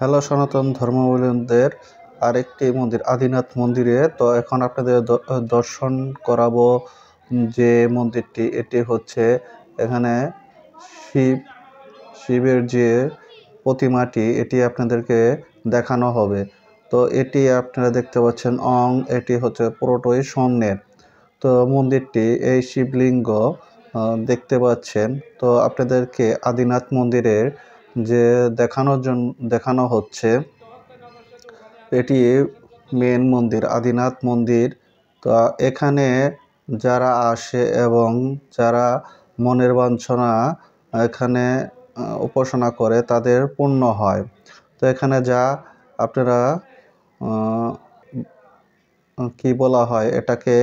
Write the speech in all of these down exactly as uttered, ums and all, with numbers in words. Hello সনাতন ধর্মাবলম্বীদের আরেকটি মন্দির আদিনাথ মন্দিরে। তো এখন আপনাদের দর্শন করাবো যে মন্দিরটি, এটি হচ্ছে এখানে শিব শিবের যে প্রতিমাটি এটি আপনাদেরকে দেখানো হবে। তো এটি আপনারা দেখতে পাচ্ছেন অং, এটি হচ্ছে পুরোটাই স্বর্ণের। তো মন্দিরটি এই শিবলিঙ্গ দেখতে পাচ্ছেন। তো আপনাদেরকে আদিনাথ মন্দিরের যে দেখানোর জন্য দেখানো হচ্ছে এটি মেন মন্দির আদিনাথ মন্দির। তো এখানে যারা আসে এবং যারা মনের বাঞ্ছনা এখানে উপাসনা করে তাদের পূর্ণ হয়। তো এখানে যা আপনারা কি বলা হয় এটাকে,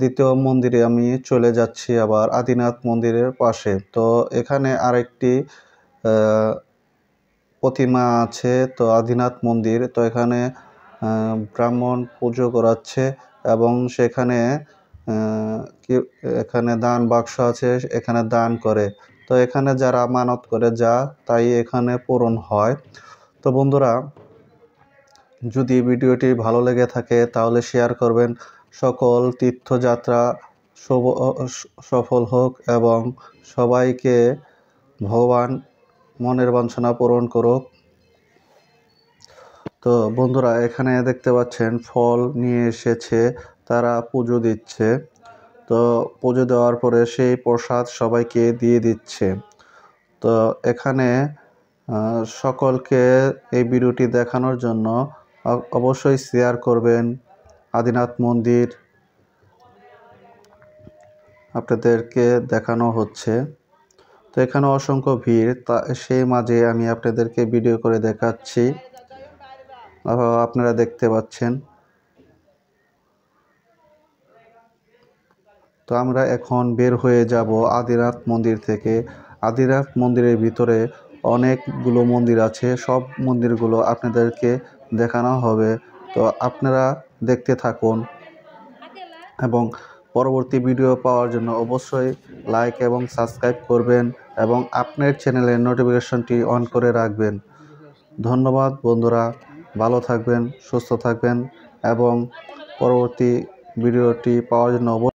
দ্বিতীয় মন্দিরে আমি চলে যাচ্ছি আবার আদিনাথ মন্দিরের পাশে। তো এখানে আরেকটি প্রতিমা আছে তো আদিনাথ মন্দির। তো এখানে ব্রাহ্মণ পুজো করাচ্ছে এবং সেখানে কি এখানে দান বাক্স আছে, এখানে দান করে। তো এখানে যারা মানত করে যা তাই এখানে পূরণ হয়। তো বন্ধুরা, যদি ভিডিওটি ভালো লেগে থাকে তাহলে শেয়ার করবেন। সকল তীর্থযাত্রা সফল হোক এবং সবাইকে ভগবান মনের বাঞ্ছনা পূরণ করুক। তো বন্ধুরা, এখানে দেখতে পাচ্ছেন ফল নিয়ে এসেছে, তারা পুজো দিচ্ছে। তো পুজো দেওয়ার পরে সেই প্রসাদ সবাইকে দিয়ে দিচ্ছে। তো এখানে সকলকে এই ভিডিওটি দেখানোর জন্য অবশ্যই শেয়ার করবেন। আদিনাথ মন্দির আপনাদেরকে দেখানো হচ্ছে। তো এখানে অসংখ্য ভিড়, তা সেই মাঝে আমি আপনাদেরকে ভিডিও করে দেখাচ্ছি, আপনারা দেখতে পাচ্ছেন। তো আমরা এখন বের হয়ে যাব আদিনাথ মন্দির থেকে। আদিনাথ মন্দিরের ভিতরে অনেকগুলো মন্দির আছে, সব মন্দিরগুলো আপনাদেরকে দেখানো হবে। তো আপনারা দেখতে থাকুন এবং পরবর্তী ভিডিও পাওয়ার জন্য অবশ্যই লাইক এবং সাবস্ক্রাইব করবেন এবং আপনার চ্যানেলের নোটিফিকেশনটি অন করে রাখবেন। ধন্যবাদ বন্ধুরা, ভালো থাকবেন, সুস্থ থাকবেন এবং পরবর্তী ভিডিওটি পাওয়ার জন্য